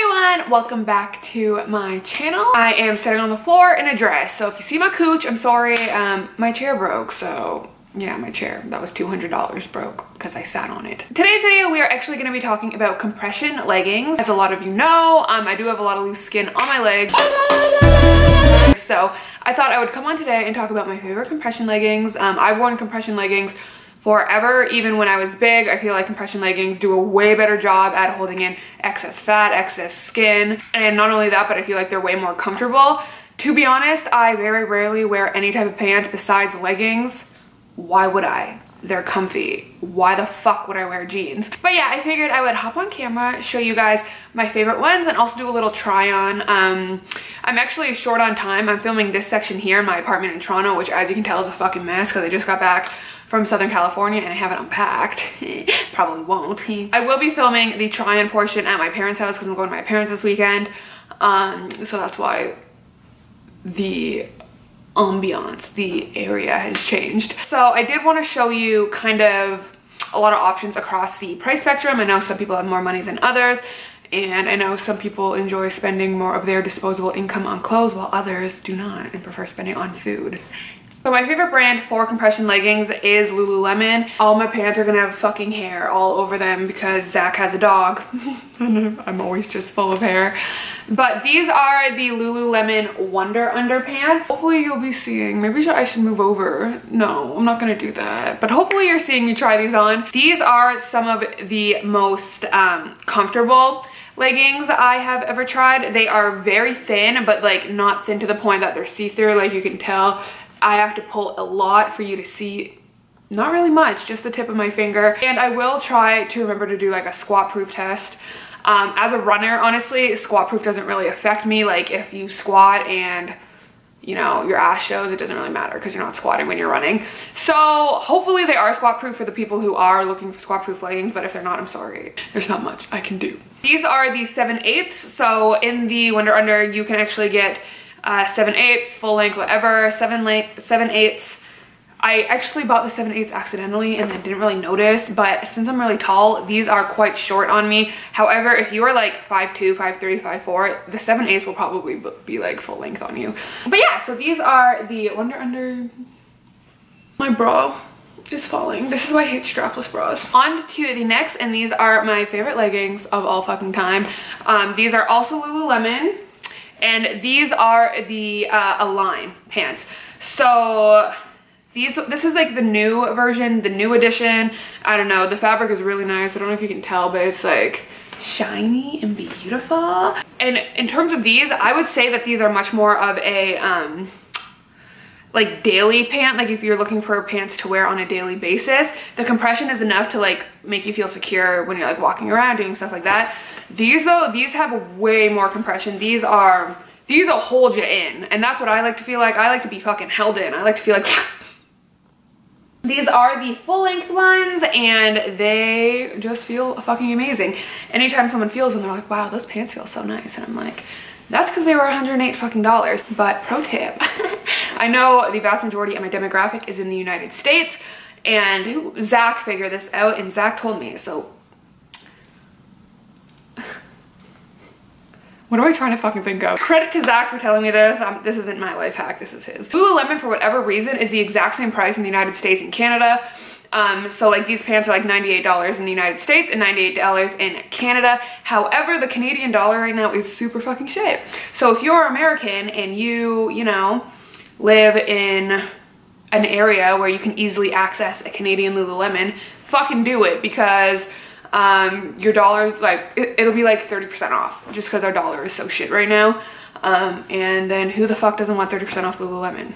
everyone, welcome back to my channel. I am sitting on the floor in a dress, so if you see my cooch, I'm sorry. My chair broke, so yeah, my chair that was $200 broke because I sat on it. Today's video, we are actually going to be talking about compression leggings. As a lot of you know, I do have a lot of loose skin on my legs, so I thought I would come on today and talk about my favorite compression leggings. I've worn compression leggings forever. Even when I was big, I feel like compression leggings do a way better job at holding in excess fat, excess skin, and not only that, but I feel like they're way more comfortable. To be honest, I very rarely wear any type of pants besides leggings. Why would I? They're comfy. Why the fuck would I wear jeans? But yeah, I figured I would hop on camera, show you guys my favorite ones, and also do a little try on. I'm actually short on time. I'm filming this section here in my apartment in Toronto, which as you can tell is a fucking mess because I just got back from Southern California and I haven't unpacked. Probably won't. I will be filming the try-on portion at my parents' house because I'm going to my parents this weekend. So that's why the ambiance, the area has changed. So I did want to show you kind of a lot of options across the price spectrum. I know some people have more money than others, and I know some people enjoy spending more of their disposable income on clothes while others do not and prefer spending on food. So my favorite brand for compression leggings is Lululemon. All my pants are gonna have fucking hair all over them because Zach has a dog. I'm always just full of hair. But these are the Lululemon Wunder Under pants. Hopefully you'll be seeing, maybe I should move over. No, I'm not gonna do that. But hopefully you're seeing me try these on. These are some of the most comfortable leggings I have ever tried. They are very thin, but like not thin to the point that they're see-through. Like you can tell I have to pull a lot for you to see, not really much, just the tip of my finger. And I will try to remember to do like a squat proof test. As a runner, honestly, squat proof doesn't really affect me. Like if you squat and you know your ass shows, it doesn't really matter because you're not squatting when you're running. So hopefully they are squat proof for the people who are looking for squat proof leggings, but if they're not, I'm sorry, there's not much I can do. These are the 7/8. So in the Wunder Under you can actually get 7/8, full length, whatever, 7/8. I actually bought the 7/8 accidentally and then didn't really notice, but since I'm really tall, these are quite short on me. However, if you are like 5'2", 5'3", 5'4", the 7/8 will probably be like full length on you. But yeah, so these are the Wunder Under. My bra is falling. This is why I hate strapless bras. On to the next, and these are my favorite leggings of all fucking time. These are also Lululemon. And these are the Align pants. So this is like the new version, the new edition. I don't know, the fabric is really nice. I don't know if you can tell, but it's like shiny and beautiful. And in terms of these, I would say that these are much more of a like daily pant. Like if you're looking for pants to wear on a daily basis, the compression is enough to like make you feel secure when you're like walking around doing stuff like that. These though, these have way more compression. These'll hold you in, and that's what I like to feel like. I like to be fucking held in. I like to feel like these are the full length ones, and they just feel fucking amazing. Anytime someone feels them, they're like, wow, those pants feel so nice, and I'm like, that's because they were $108 fucking dollars. But pro tip, I know the vast majority of my demographic is in the United States, and Zach figured this out, and Zach told me, so what am I trying to fucking think of? Credit to Zach for telling me this. This isn't my life hack, this is his. Lululemon, for whatever reason, is the exact same price in the United States and Canada. So like these pants are like $98 in the United States and $98 in Canada. However, the Canadian dollar right now is super fucking shit. So if you're American and you know, live in an area where you can easily access a Canadian Lululemon, fucking do it, because your dollars, like it'll be like 30% off just because our dollar is so shit right now. And then who the fuck doesn't want 30% off Lululemon?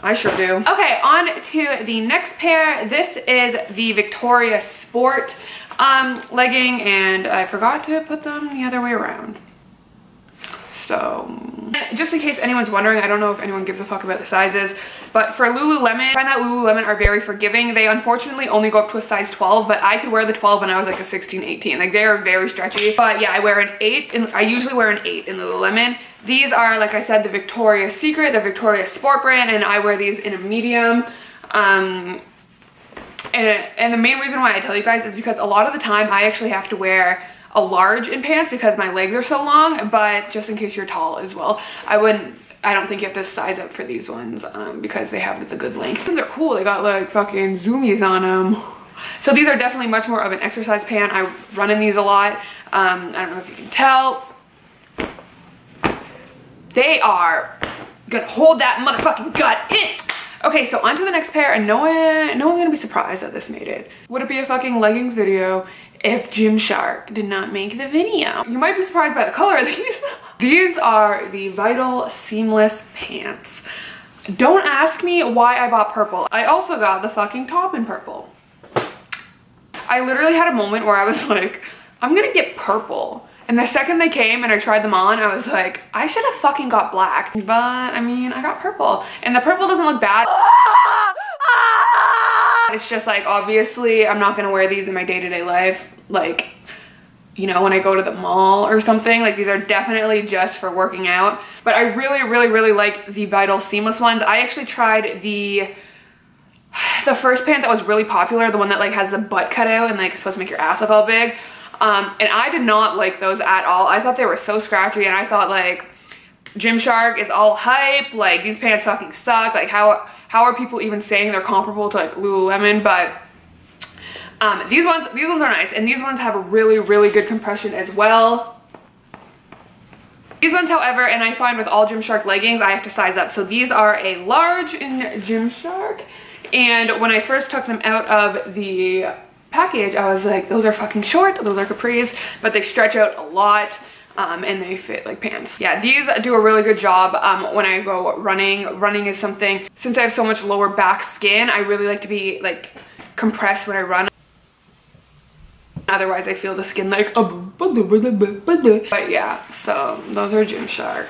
I sure do. Okay, on to the next pair. This is the Victoria Sport legging, and I forgot to put them the other way around. So just in case anyone's wondering, I don't know if anyone gives a fuck about the sizes, but for Lululemon, I find that Lululemon are very forgiving. They unfortunately only go up to a size 12, but I could wear the 12 when I was like a 16, 18. Like they are very stretchy. But yeah, I wear an 8, and I usually wear an 8 in Lululemon. These are, like I said, the Victoria's Secret, the Victoria Sport brand, and I wear these in a medium. And the main reason why I tell you guys is because a lot of the time I actually have to wear a large in pants because my legs are so long, but just in case you're tall as well. I don't think you have to size up for these ones because they have the good length. These ones are cool. They got like fucking zoomies on them. So these are definitely much more of an exercise pant. I run in these a lot. I don't know if you can tell. They are gonna hold that motherfucking gut in. Okay, so on to the next pair, and no one's gonna be surprised that this made it. Would it be a fucking leggings video if Gymshark did not make the video? You might be surprised by the color of these. These are the Vital Seamless pants. Don't ask me why I bought purple. I also got the fucking top in purple. I literally had a moment where I was like, I'm gonna get purple. And the second they came and I tried them on, I was like, I should have fucking got black. But I mean, I got purple. And the purple doesn't look bad. It's just like, obviously, I'm not gonna wear these in my day-to-day life. Like, you know, when I go to the mall or something, like these are definitely just for working out. But I really, really, really like the Vital Seamless ones. I actually tried the first pant that was really popular, the one that like has the butt cut out and like supposed to make your ass look all big. And I did not like those at all. I thought they were so scratchy, and I thought like Gymshark is all hype, like these pants fucking suck, like how are people even saying they're comparable to like Lululemon? But these ones are nice, and these ones have a really, really good compression as well. These ones, however, and I find with all Gymshark leggings, I have to size up. So these are a large in Gymshark, and when I first took them out of the package, I was like, those are fucking short, those are capris, but they stretch out a lot, and they fit like pants. Yeah, these do a really good job when I go running. Running is something, since I have so much lower back skin, I really like to be like compressed when I run. Otherwise, I feel the skin like, but yeah, so those are Gymshark.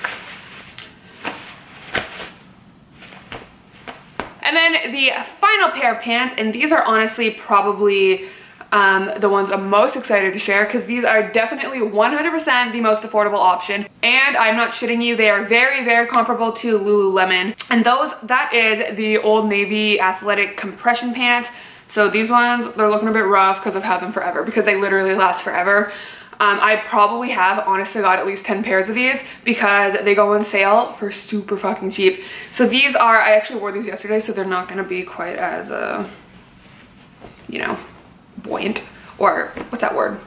And then the final pair of pants, and these are honestly probably the ones I'm most excited to share because these are definitely 100% the most affordable option. And I'm not shitting you, they are very, very comparable to Lululemon. And that is the Old Navy athletic compression pants. So these ones, they're looking a bit rough because I've had them forever, because they literally last forever. I probably have, honestly, got at least 10 pairs of these because they go on sale for super fucking cheap. So these are, I actually wore these yesterday, so they're not going to be quite as, you know, buoyant, or what's that word?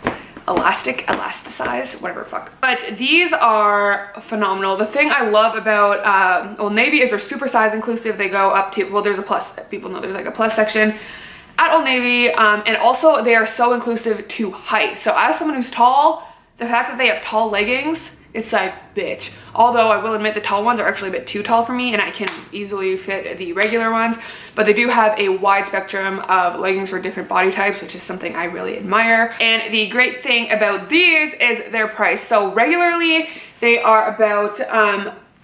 Elastic, elasticized, whatever the fuck. But these are phenomenal. The thing I love about Old Navy is they're super size inclusive. They go up to, well, there's a plus, people know there's like a plus section at Old Navy, and also they are so inclusive to height. So as someone who's tall, the fact that they have tall leggings, it's like, bitch. Although I will admit the tall ones are actually a bit too tall for me, and I can easily fit the regular ones, but they do have a wide spectrum of leggings for different body types, which is something I really admire. And the great thing about these is their price. So regularly they are about,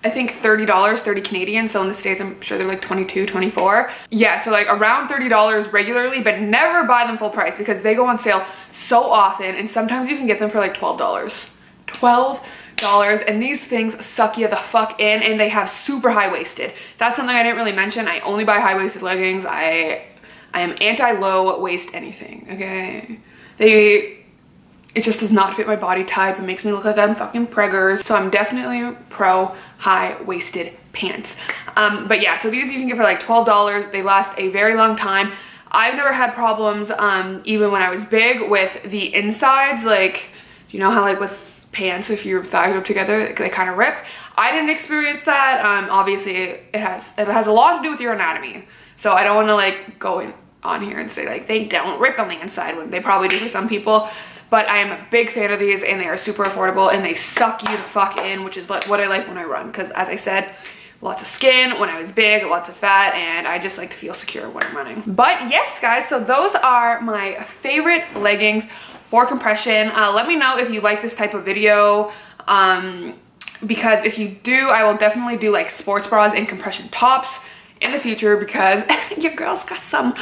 I think $30, 30 Canadian. So in the States, I'm sure they're like 22, 24. Yeah, so like around $30 regularly, but never buy them full price because they go on sale so often, and sometimes you can get them for like $12. $12, and these things suck you the fuck in, and they have super high-waisted. That's something I didn't really mention. I only buy high-waisted leggings. I am anti-low waist anything, okay? It just does not fit my body type. It makes me look like I'm fucking preggers. So I'm definitely pro high-waisted pants. But yeah, so these you can get for like $12. They last a very long time. I've never had problems, even when I was big, with the insides. Like, you know how like with pants, if your thighs are up together, they kind of rip? I didn't experience that. Obviously, it has a lot to do with your anatomy. So I don't want to like go in on here and say like they don't rip on the inside, when they probably do for some people. But I am a big fan of these, and they are super affordable, and they suck you the fuck in, which is what I like when I run. Because as I said, lots of skin when I was big, lots of fat, and I just like to feel secure when I'm running. But yes, guys, so those are my favorite leggings for compression. Let me know if you like this type of video. Because if you do, I will definitely do like sports bras and compression tops in the future, because your girl's got some.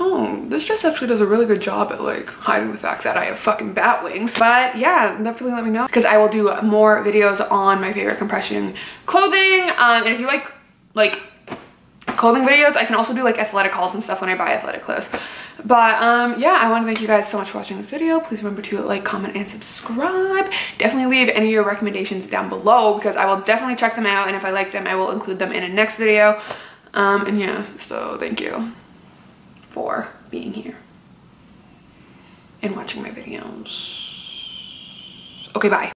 Oh, this dress actually does a really good job at like hiding the fact that I have fucking bat wings. But yeah, definitely let me know, because I will do more videos on my favorite compression clothing. And if you like clothing videos. I can also do like athletic hauls and stuff when I buy athletic clothes. But yeah, I want to thank you guys so much for watching this video. Please remember to like, comment, and subscribe. Definitely leave any of your recommendations down below because I will definitely check them out, and if I like them I will include them in a next video. And yeah, so thank you for being here and watching my videos. Okay, bye.